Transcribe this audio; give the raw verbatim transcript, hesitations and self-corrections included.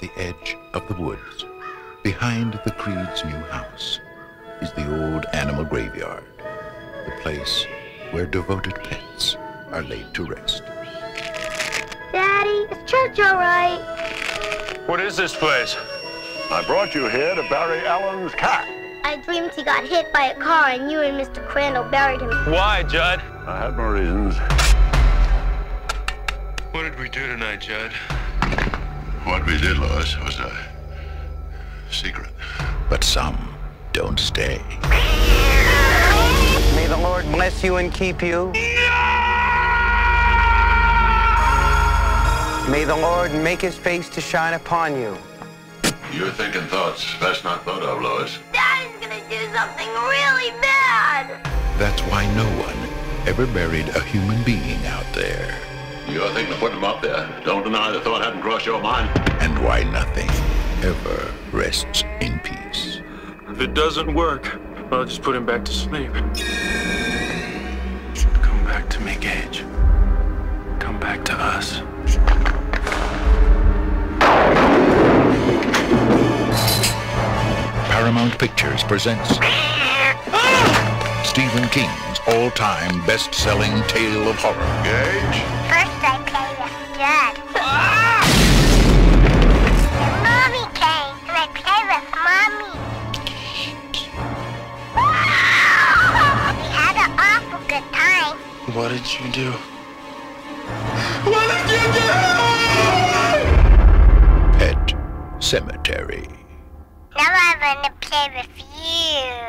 at the edge of the woods, behind the Creed's new house, is the old animal graveyard, the place where devoted pets are laid to rest. Daddy, is church all right? What is this place? I brought you here to bury Alan's cat. I dreamed he got hit by a car and you and Mister Crandall buried him. Why, Judd? I had my reasons. What did we do tonight, Judd? What we did, Lois, was a secret. But some don't stay. May the Lord bless you and keep you. No! May the Lord make his face to shine upon you. You're thinking thoughts that's not thought of, Lois. Daddy's gonna do something really bad. That's why no one ever buried a human being out there. You're thinking of putting them up there. Don't deny the thought hadn't crossed your mind. And why nothing ever rests in peace. If it doesn't work, I'll just put him back to sleep. Come back to me, Gage. Come back to us. Paramount Pictures presents ah! Stephen King's all-time best-selling tale of horror. Gage? First I played as Judd. Ah! Mommy came and I played with Mommy. We had an awful good time. What did you do? What did you do? Pet Sematary. Now I'm gonna play with you.